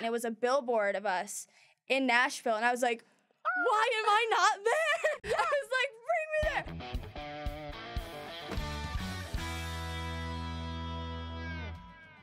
And it was a billboard of us in Nashville. And I was like, why am I not there? I was like, bring me there.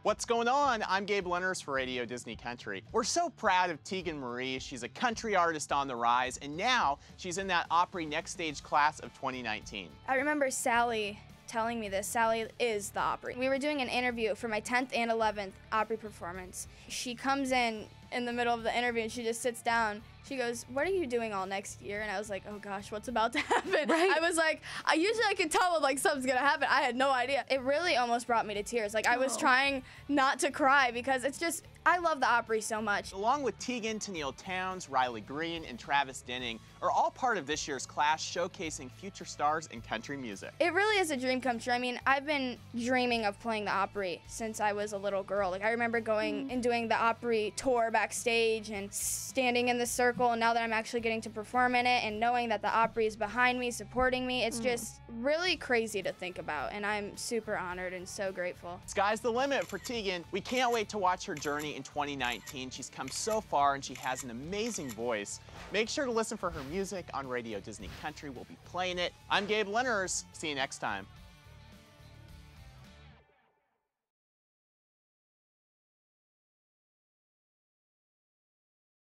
What's going on? I'm Gabe Lenners for Radio Disney Country. We're so proud of Tegan Marie. She's a country artist on the rise, and now she's in that Opry Next Stage class of 2019. I remember Sally telling me this. Sally is the Opry. We were doing an interview for my 10th and 11th Opry performance. She comes in the middle of the interview, and she just sits down. She goes, what are you doing all next year? And I was like, oh gosh, what's about to happen? Right? I was like, I usually can tell when like something's gonna happen. I had no idea. It really almost brought me to tears. Like I was trying not to cry because it's just, I love the Opry so much. Along with Tegan, Tenille Towns, Riley Green, and Travis Denning are all part of this year's class showcasing future stars in country music. It really is a dream come true. I mean, I've been dreaming of playing the Opry since I was a little girl. Like I remember going and doing the Opry tour backstage and standing in the circle. And now that I'm actually getting to perform in it and knowing that the Opry is behind me, supporting me, it's just really crazy to think about, and I'm super honored and so grateful. Sky's the limit for Tegan. We can't wait to watch her journey in 2019. She's come so far and she has an amazing voice. Make sure to listen for her music on Radio Disney Country. We'll be playing it. I'm Gabe Lenners. See you next time.